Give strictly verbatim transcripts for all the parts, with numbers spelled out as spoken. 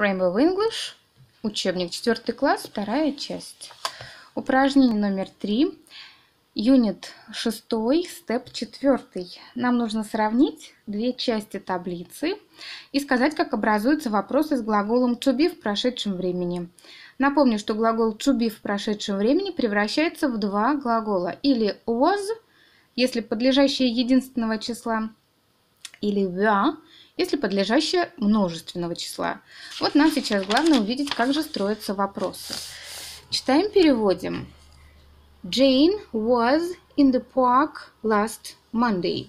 Frame of English, учебник четвёртый класс, вторая часть. Упражнение номер три, юнит шесть, степ четыре. Нам нужно сравнить две части таблицы и сказать, как образуются вопросы с глаголом to be в прошедшем времени. Напомню, что глагол to be в прошедшем времени превращается в два глагола. Или was, если подлежащее единственного числа, или were, если подлежащее множественного числа. Вот нам сейчас главное увидеть, как же строятся вопросы. Читаем, переводим. Jane was in the park last Monday.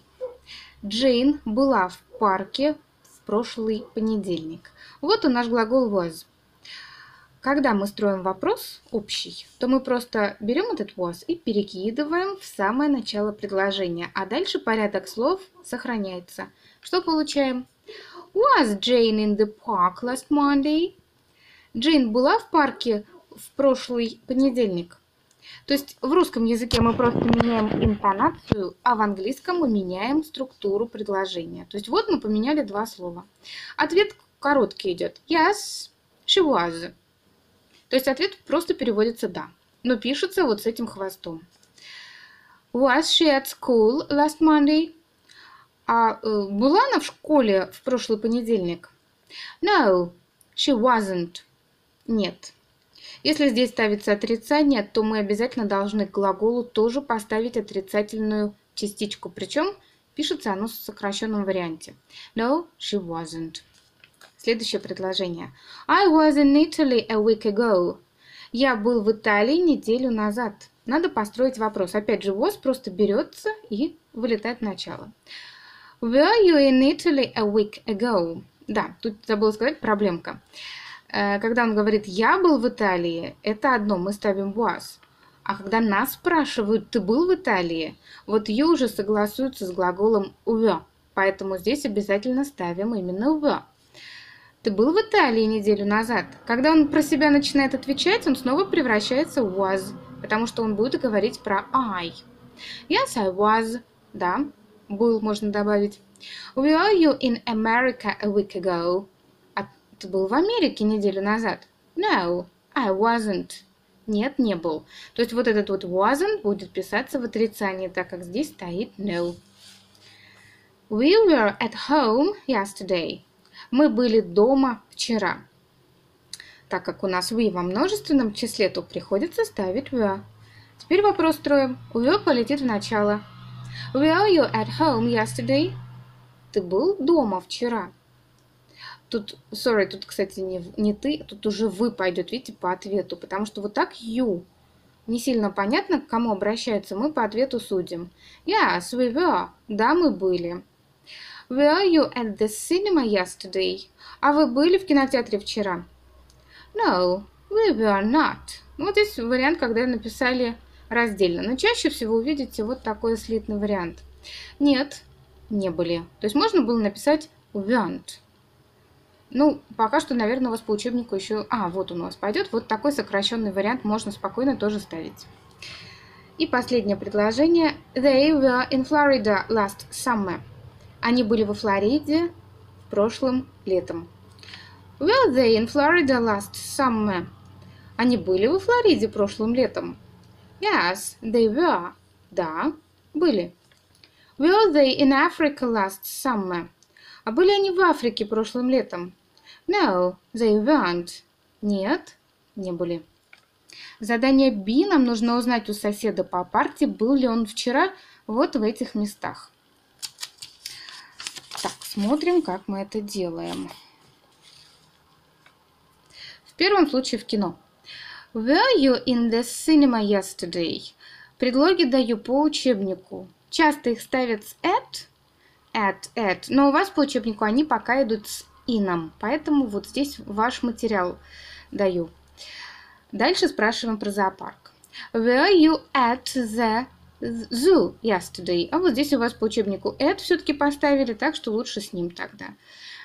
Jane была в парке в прошлый понедельник. Вот он, наш глагол was. Когда мы строим вопрос общий, то мы просто берем этот was и перекидываем в самое начало предложения, а дальше порядок слов сохраняется. Что получаем? Was Jane in the park last Monday? Джейн была в парке в прошлый понедельник. То есть в русском языке мы просто меняем интонацию, а в английском мы меняем структуру предложения. То есть вот мы поменяли два слова. Ответ короткий идет. Yes, she was. То есть ответ просто переводится «да», но пишется вот с этим хвостом. Was she at school last Monday? А э, была она в школе в прошлый понедельник? No, she wasn't. Нет. Если здесь ставится отрицание, то мы обязательно должны к глаголу тоже поставить отрицательную частичку. Причем пишется оно в сокращенном варианте. No, she wasn't. Следующее предложение. I was in Italy a week ago. Я был в Италии неделю назад. Надо построить вопрос. Опять же, was просто берется и вылетает в начало. Were you in Italy a week ago? Да, тут забыла сказать, проблемка. Когда он говорит «я был в Италии», это одно, мы ставим was. А когда нас спрашивают «ты был в Италии?», вот ее уже согласуются с глаголом were. Поэтому здесь обязательно ставим именно were. Ты был в Италии неделю назад. Когда он про себя начинает отвечать, он снова превращается в was, потому что он будет говорить про I. Yes, I was. Да, был, можно добавить. Were you in America a week ago? А ты был в Америке неделю назад? No, I wasn't. Нет, не был. То есть вот этот вот wasn't будет писаться в отрицании, так как здесь стоит no. We were at home yesterday. Мы были дома вчера. Так как у нас we во множественном числе, то приходится ставить were. Теперь вопрос строим. Were полетит в начало. Were you at home yesterday? Ты был дома вчера. Тут, sorry, тут, кстати, не, не ты, тут уже вы пойдет, видите, по ответу. Потому что вот так you. Не сильно понятно, к кому обращаются, мы по ответу судим. Yes, we were. Да, мы были. Were you at the cinema yesterday? А вы были в кинотеатре вчера? No, we were not. Вот здесь вариант, когда написали раздельно. Но чаще всего увидите вот такой слитный вариант. Нет, не были. То есть можно было написать weren't. Ну, пока что, наверное, у вас по учебнику еще... А, вот он у вас пойдет. Вот такой сокращенный вариант можно спокойно тоже ставить. И последнее предложение. They were in Florida last summer. Они были во Флориде прошлым летом. Were they in Florida last summer? Они были во Флориде прошлым летом. Yes, they were. Да, были. Were they in Africa last summer? А были они в Африке прошлым летом? No, they weren't. Нет, не были. Задание B нам нужно узнать у соседа по парте, был ли он вчера вот в этих местах. Так, смотрим, как мы это делаем. В первом случае в кино. Were you in the cinema yesterday? Предлоги даю по учебнику. Часто их ставят с at, at, at, но у вас по учебнику они пока идут с in. Поэтому вот здесь ваш материал даю. Дальше спрашиваем про зоопарк. Were you at the zoo yesterday. А вот здесь у вас по учебнику at все-таки поставили, так что лучше с ним тогда.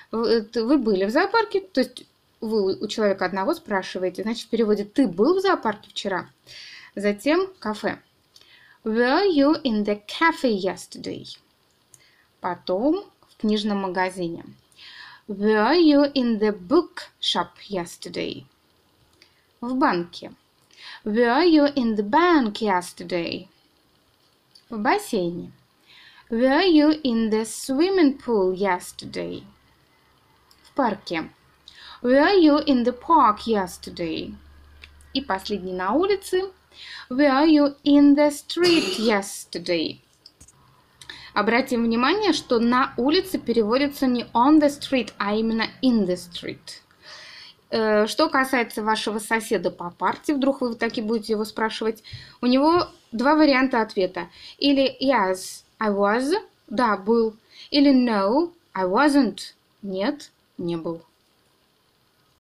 Вы были в зоопарке, то есть вы у человека одного спрашиваете, значит в переводе ты был в зоопарке вчера. Затем кафе. Were you in the cafe yesterday? Потом в книжном магазине. Were you in the book shop yesterday? В банке. Were you in the bank yesterday? В бассейне. Were you in the swimming pool yesterday? В парке. Were you in the park yesterday? И последний на улице. Were you in the street yesterday? Обратим внимание, что на улице переводится не on the street, а именно in the street. Что касается вашего соседа по парте, вдруг вы таки будете его спрашивать, у него два варианта ответа. Или yes, I was, да, был. Или no, I wasn't, нет, не был.